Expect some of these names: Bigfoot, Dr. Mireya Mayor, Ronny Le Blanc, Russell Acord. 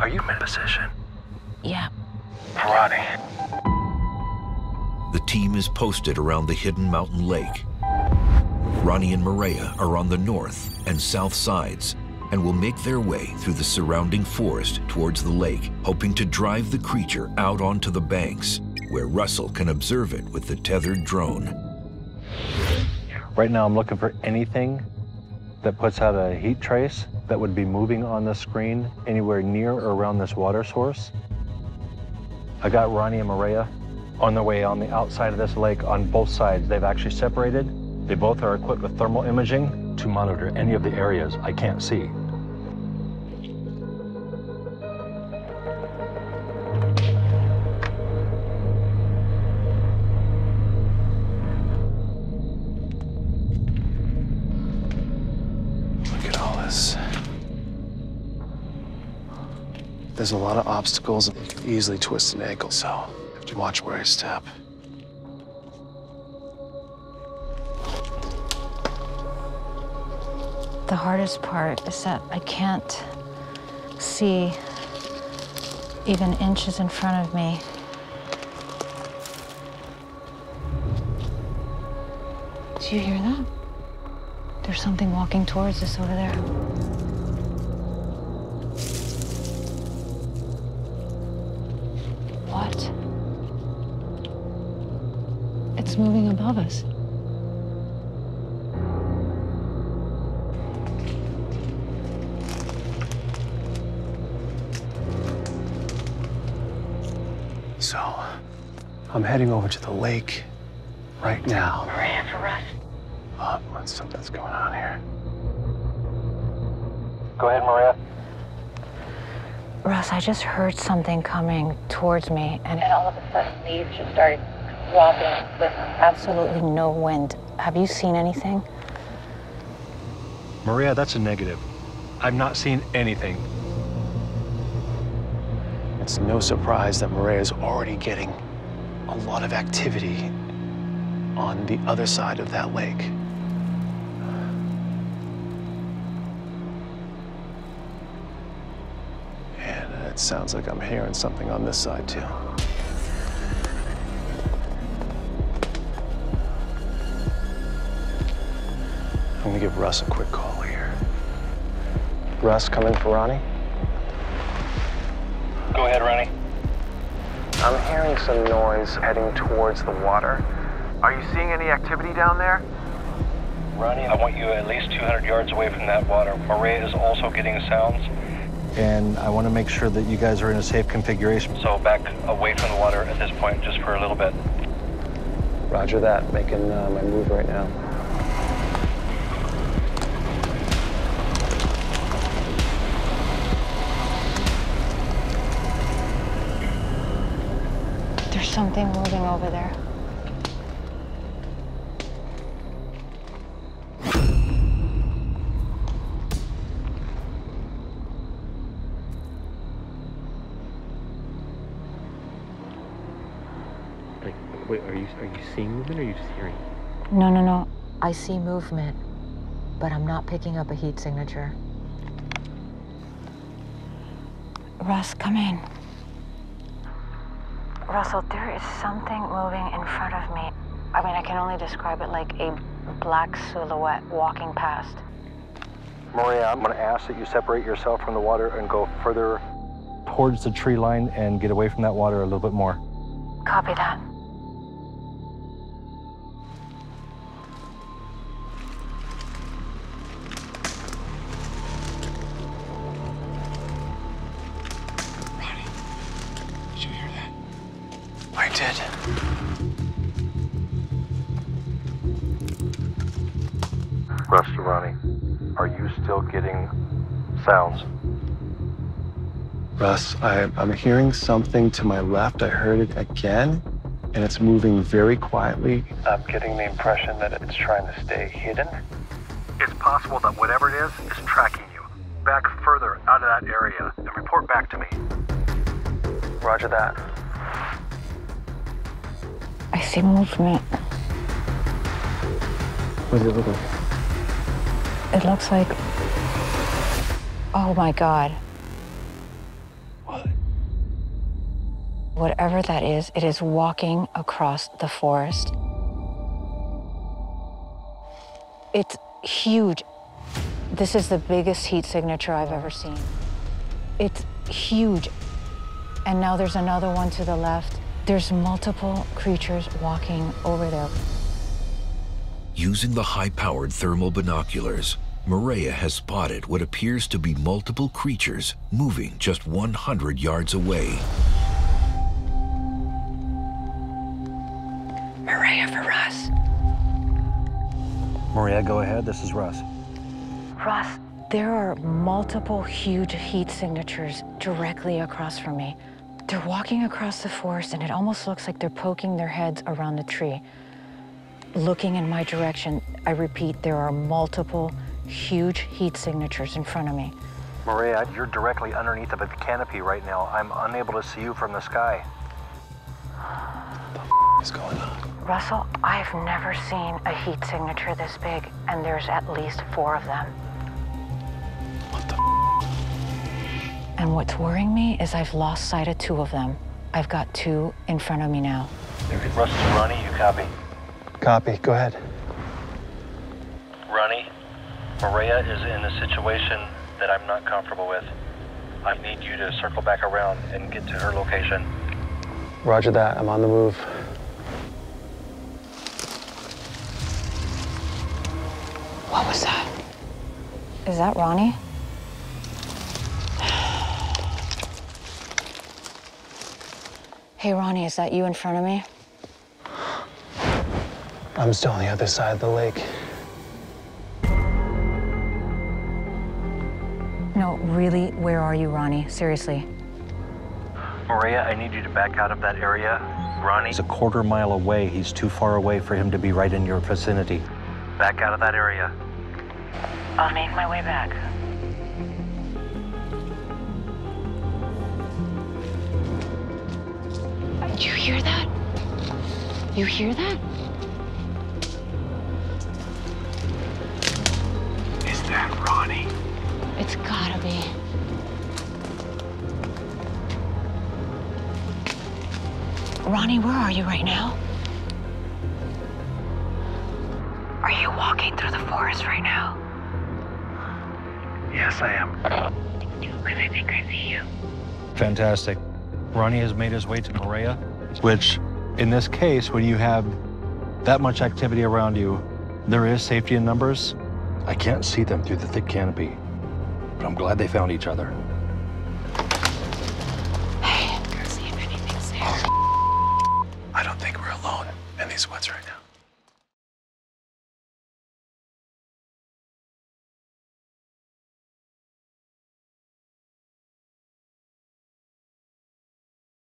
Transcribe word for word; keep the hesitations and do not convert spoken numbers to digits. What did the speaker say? Are you in position? Yeah. Ronny. The team is posted around the hidden mountain lake. Ronny and Mireya are on the north and south sides and will make their way through the surrounding forest towards the lake, hoping to drive the creature out onto the banks where Russell can observe it with the tethered drone. Right now I'm looking for anything that puts out a heat trace that would be moving on the screen anywhere near or around this water source. I got Ronny and Mireya on their way on the outside of this lake on both sides. They've actually separated. They both are equipped with thermal imaging to monitor any of the areas I can't see. There's a lot of obstacles and you can easily twist an ankle, so I have to watch where I step. The hardest part is that I can't see even inches in front of me. Do you hear that? There's something walking towards us over there. It's moving above us. So, I'm heading over to the lake right now. Mireya, for us. Uh, let's something's going on here. Go ahead, Mireya. Russ, I just heard something coming towards me, and, and all of a sudden, leaves just started dropping with absolutely no wind. Have you seen anything? Mireya, that's a negative. I've not seen anything. It's no surprise that Mireya's already getting a lot of activity on the other side of that lake. It sounds like I'm hearing something on this side, too. I'm gonna give Russ a quick call here. Russ, come in for Ronny. Go ahead, Ronny. I'm hearing some noise heading towards the water. Are you seeing any activity down there? Ronny, I want you at least two hundred yards away from that water. Mireya is also getting sounds. And I want to make sure that you guys are in a safe configuration. So back away from the water at this point, just for a little bit. Roger that. Making uh, my move right now. There's something moving over there. Wait, are you, are you seeing movement or are you just hearing? No, no, no. I see movement, but I'm not picking up a heat signature. Russ, come in. Russell, there is something moving in front of me. I mean, I can only describe it like a black silhouette walking past. Mireya, I'm gonna ask that you separate yourself from the water and go further towards the tree line and get away from that water a little bit more. Copy that. Russell, Ronny, are you still getting sounds? Russ, I, I'm hearing something to my left. I heard it again, and it's moving very quietly. I'm getting the impression that it's trying to stay hidden. It's possible that whatever it is is tracking you. Back further out of that area and report back to me. Roger that. I see movement. What does it look like? It looks like... Oh, my God. Whatever that is, it is walking across the forest. It's huge. This is the biggest heat signature I've ever seen. It's huge. And now there's another one to the left. There's multiple creatures walking over there. Using the high-powered thermal binoculars, Mireya has spotted what appears to be multiple creatures moving just one hundred yards away. Mireya, for Russ. Mireya, go ahead. This is Russ. Russ, there are multiple huge heat signatures directly across from me. They're walking across the forest, and it almost looks like they're poking their heads around the tree, looking in my direction. I repeat, there are multiple huge heat signatures in front of me. Mireya, you're directly underneath of a canopy right now. I'm unable to see you from the sky. What the f is going on? Russell, I've never seen a heat signature this big, and there's at least four of them. What the f? And what's worrying me is I've lost sight of two of them. I've got two in front of me now. Russell, Ronny, you copy? Copy, go ahead. Ronny, Mireya is in a situation that I'm not comfortable with. I need you to circle back around and get to her location. Roger that, I'm on the move. What was that? Is that Ronny? Hey, Ronny, is that you in front of me? I'm still on the other side of the lake. No, really, where are you, Ronny? Seriously. Mireya, I need you to back out of that area. Ronny's a quarter mile away. He's too far away for him to be right in your vicinity. Back out of that area. I'll make my way back. Do you hear that? You hear that? Ronny. It's gotta be. Ronny, where are you right now? Are you walking through the forest right now? Yes, I am. Because I think I see you. Fantastic. Ronny has made his way to Mireya, which, in this case, when you have that much activity around you, there is safety in numbers. I can't see them through the thick canopy, but I'm glad they found each other. Hey, see if anything's there. I don't think we're alone in these woods right now.